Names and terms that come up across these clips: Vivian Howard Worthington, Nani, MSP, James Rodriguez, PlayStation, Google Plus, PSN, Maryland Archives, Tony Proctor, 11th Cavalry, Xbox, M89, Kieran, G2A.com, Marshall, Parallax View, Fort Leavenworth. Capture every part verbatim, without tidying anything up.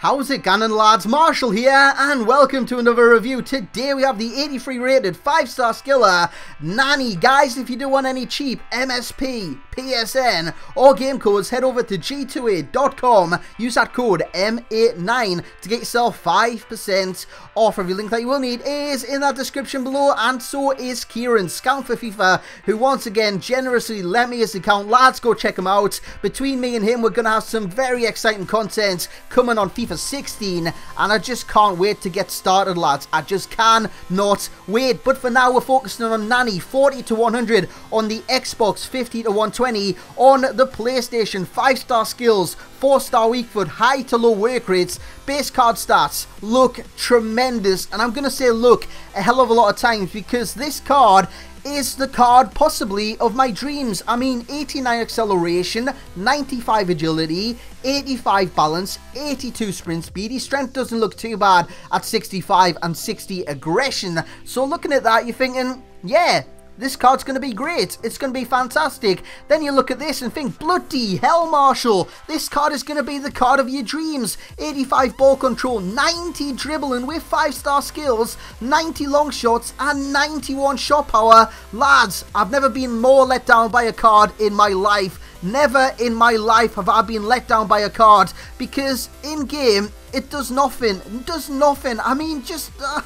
How's it Gannon lads, Marshall here, and welcome to another review. Today we have the eighty-three rated five star skiller, Nani. Guys, if you do want any cheap M S P, P S N or game codes, head over to G two A dot com, use that code M eighty-nine to get yourself five percent off. Every link that you will need is in that description below, and so is Kieran, Scout for FIFA, who once again generously lent me his account. Lads, go check him out. Between me and him, we're going to have some very exciting content coming on FIFA sixteen, and I just can't wait to get started, lads. I just cannot wait. But for now, we're focusing on Nani, forty to one hundred on the Xbox, fifty to one twenty on the PlayStation. Five star skills, four star weak foot, high to low work rates, base card stats look tremendous, and I'm gonna say look a hell of a lot of times, because this card is the card possibly of my dreams. I mean, eighty-nine acceleration, ninety-five agility, eighty-five balance, eighty-two sprint speed. His strength doesn't look too bad at sixty-five, and sixty aggression. So looking at that, you're thinking, yeah, this card's going to be great. It's going to be fantastic. Then you look at this and think, bloody hell, Marshall, this card is going to be the card of your dreams. eighty-five ball control, ninety dribbling with five star skills, ninety long shots, and ninety-one shot power. Lads, I've never been more let down by a card in my life. Never in my life have I been let down by a card, because in-game, it does nothing. It does nothing. I mean, just... Uh...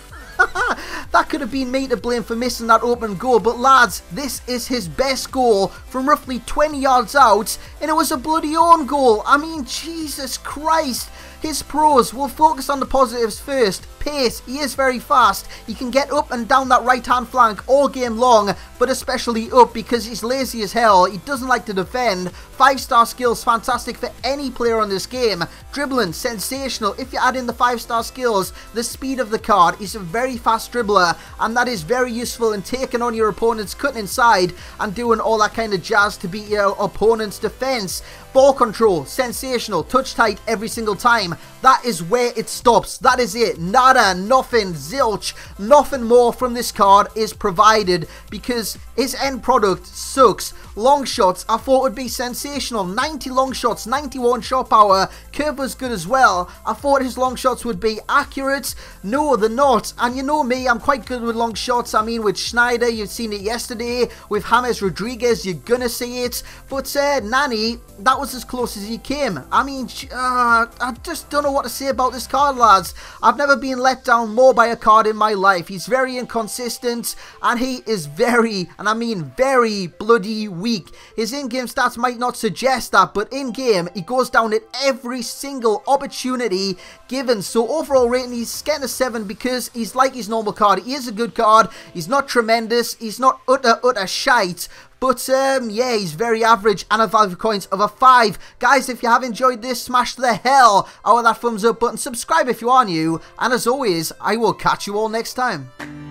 That could have been me to blame for missing that open goal, but lads, this is his best goal from roughly twenty yards out, and it was a bloody own goal. I mean, Jesus Christ. His pros, will focus on the positives first. Pace, he is very fast. He can get up and down that right-hand flank all game long, but especially up, because he's lazy as hell. He doesn't like to defend. Five-star skills, fantastic for any player on this game. Dribbling, sensational. If you add in the five star skills, the speed of the card, he's a very fast dribbler, and that is very useful in taking on your opponents, cutting inside, and doing all that kind of jazz to beat your opponent's defense. Ball control, sensational. Touch tight every single time. That is where it stops. That is it. Nada, nothing, zilch, nothing more from this card is provided, because his end product sucks. Long shots, I thought would be sensational. ninety long shots, ninety-one shot power. Curve was good as well. I thought his long shots would be accurate. No, they're not. And you know me, I'm quite good with long shots. I mean, with Schneider, you've seen it yesterday. With James Rodriguez, you're gonna see it. But uh, Nani, that was as close as he came. I mean, uh, I just don't know what to say about this card, lads. I've never been let down more by a card in my life. He's very inconsistent, and he is very, and I mean very, bloody weak. His in-game stats might not suggest that, but in-game, he goes down at every single opportunity given. So overall rating, he's getting a seven, because he's like his normal card. He is a good card. He's not tremendous. He's not utter, utter shite. But, um, yeah, he's very average, and a value coins of a five. Guys, if you have enjoyed this, smash the hell out of that thumbs up button. Subscribe if you are new. And as always, I will catch you all next time.